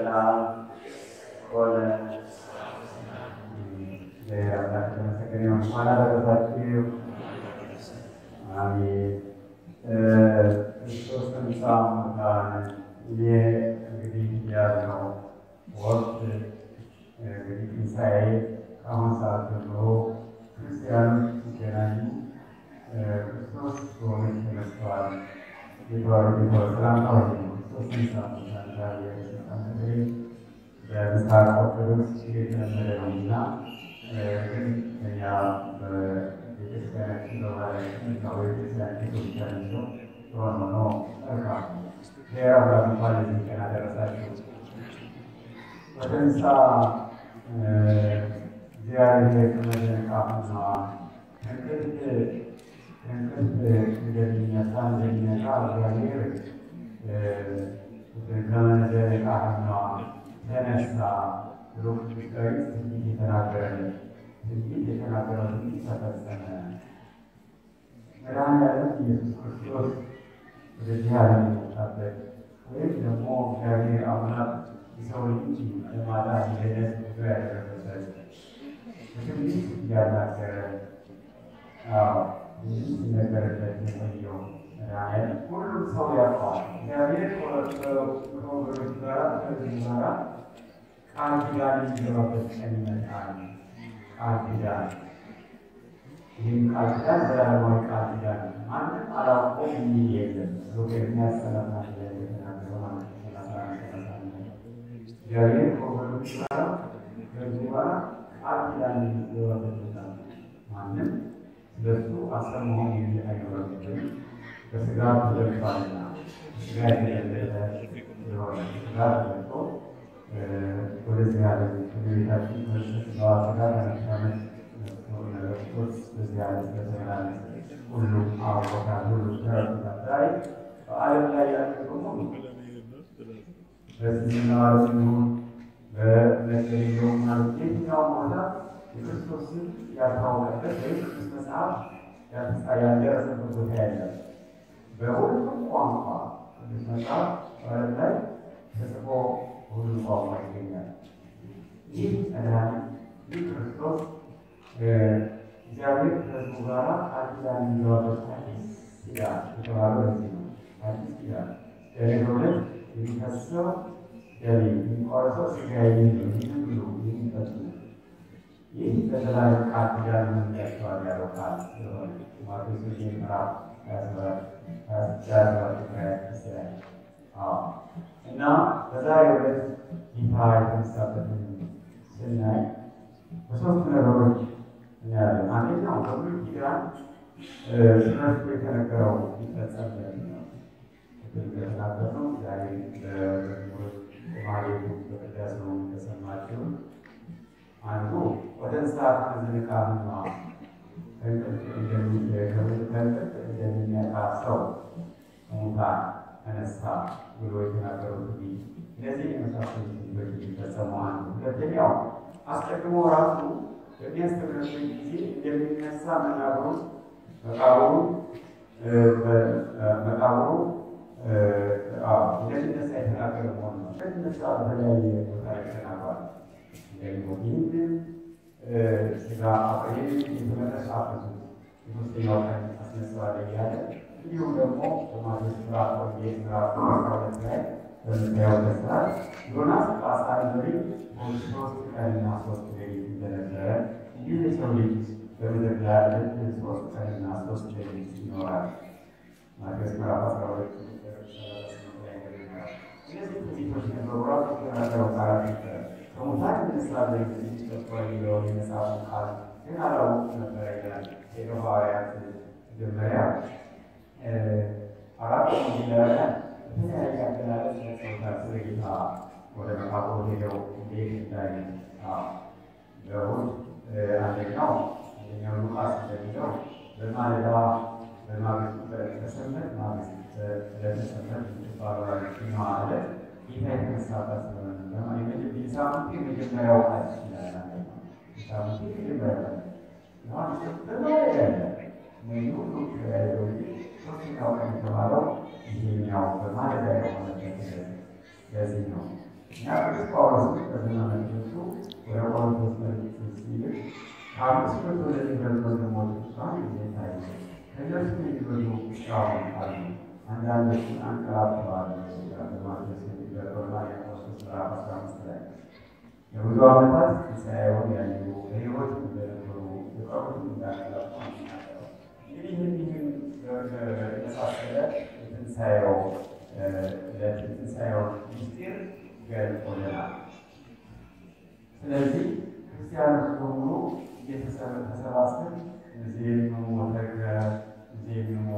la scuola della finanza che non sarà da fare più, ma mi sostanziamo da le grigliano volte grigli sei avanzato lo cristiano che non sono che la scuola di guardi per l'anno sostanziamo da le per stare a produrre nelle unità aus einer Einrichtung, oder wollen wir das nicht existieren, haben es für so eine Überwindung Fragen. Wir dürfen die Überwindung schauen an der letzten Angaben waren, also man das in die Überwindung aus dem Strafen ganz direkt. Ja, wo du aber das ist ja auch ja die Hoheit und der Verruf, der auch in der Angaben. Ich bin das Aspekt, das ist ja auch letztens auch nicht Geld oder ስለዚህ ክርስቲያኖች በሙሉ እየተሰባሰቡ እዚህ የሚሞተው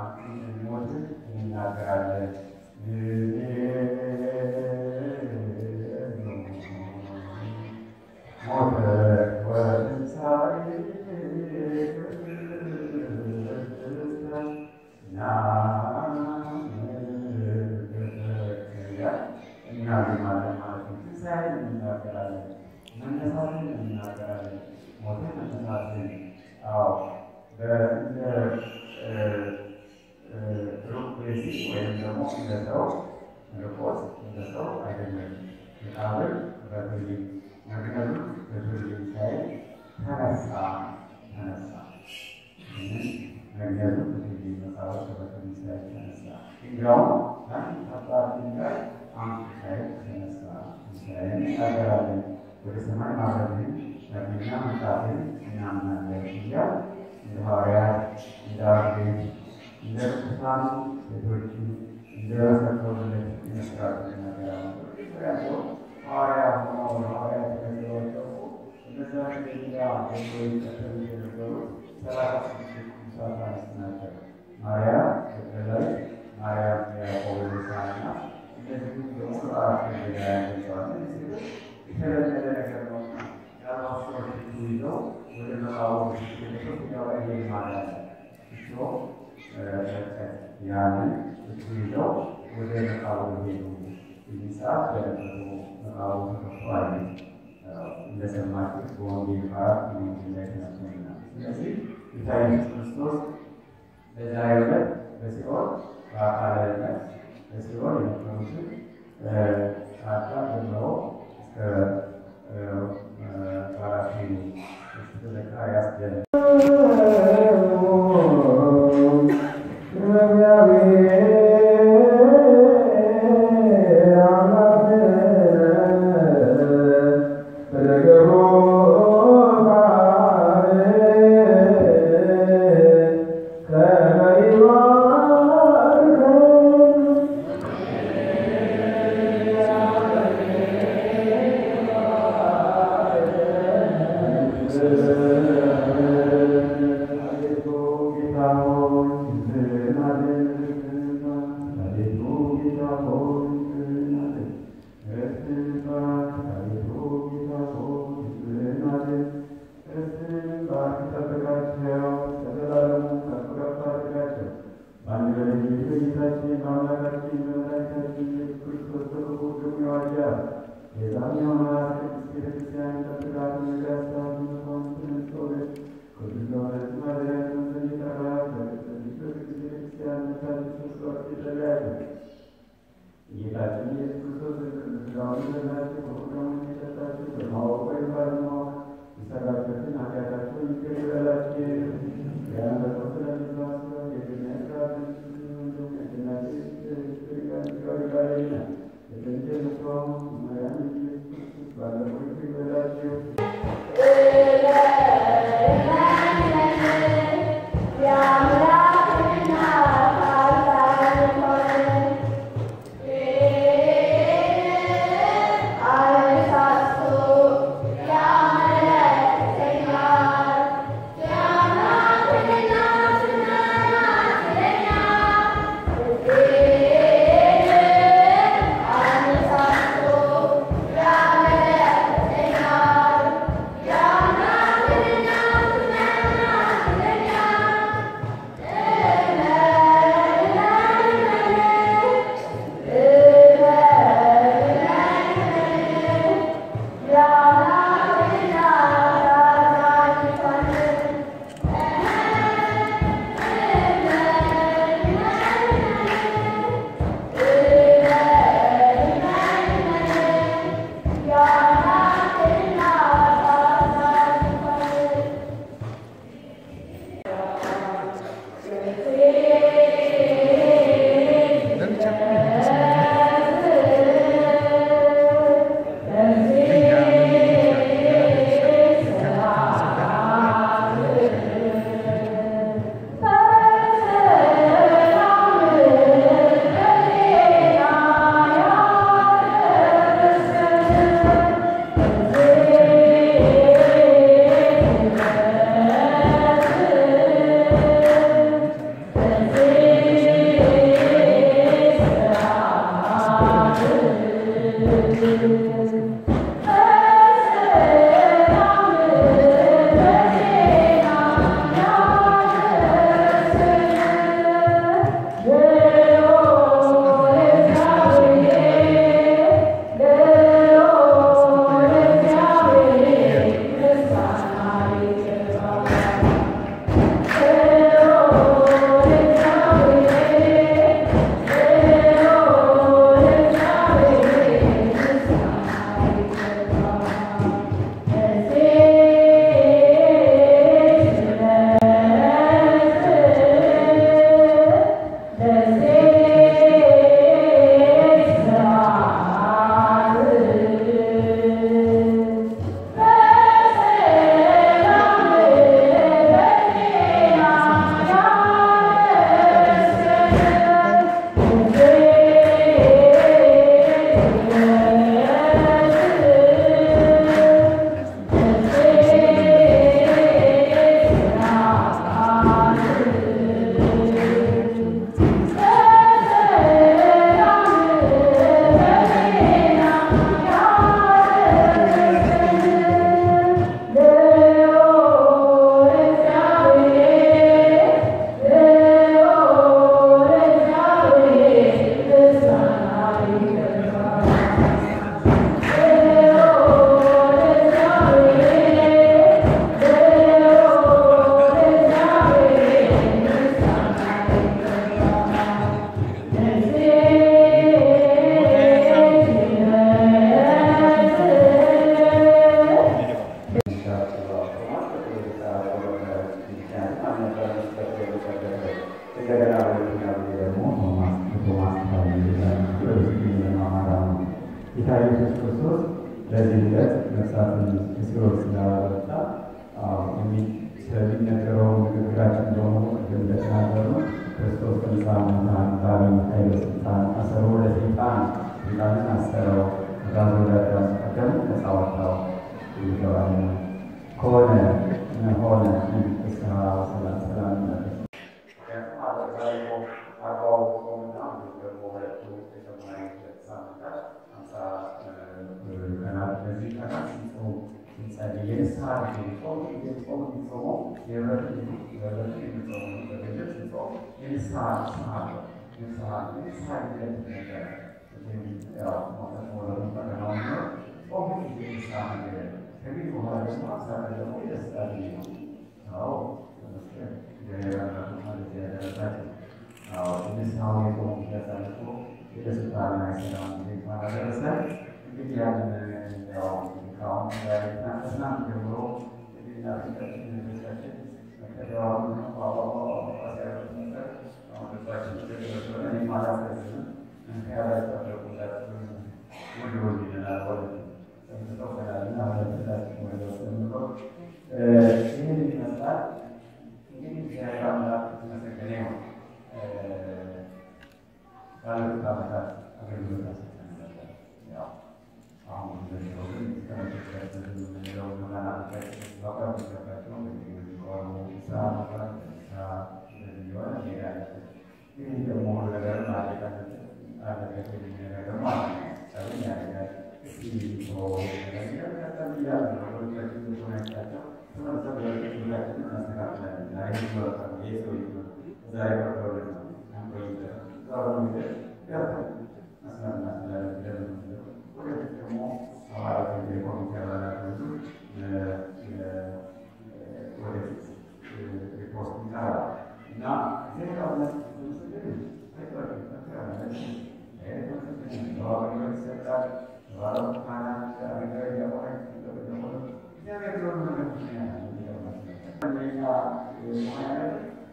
አክቲቭ የሚሞት እናገራለን ሞተ ወንሳይ ና I am not going to be able to do that. I am not going to be able to do that. I am not going to be able to do that. This is what you can see.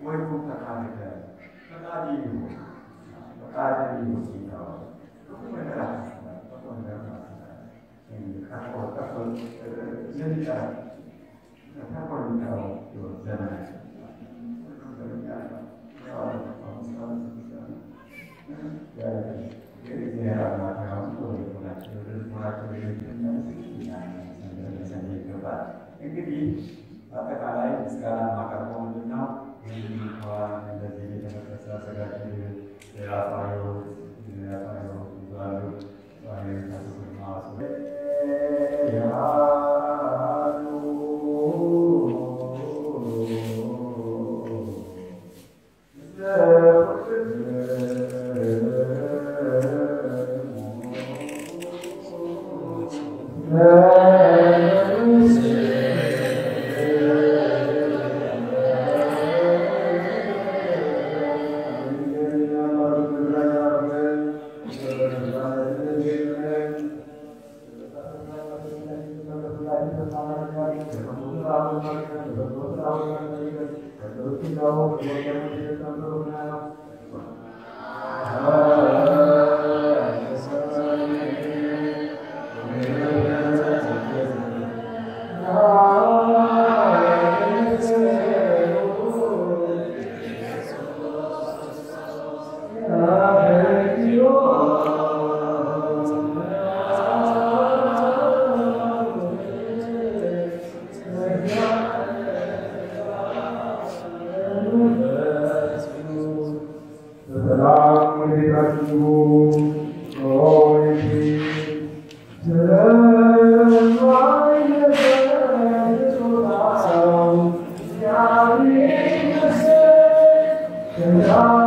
Voi cum tăcare de aia? Tăcare de iubă. Tăcare de iubă. Tăcare de asta. Tăcare de asta. Acolo, acolo, zădicare. Acolo nu vreau eu de mea. እንግዲህ አጠቃላይ ስጋራ ማቀርበው ምንድነው እንኳን እንደዚህ የተፈጠረ አሰጋጅ የአፋሪው ዛሬ ዛሬ ተሰማሱ ያ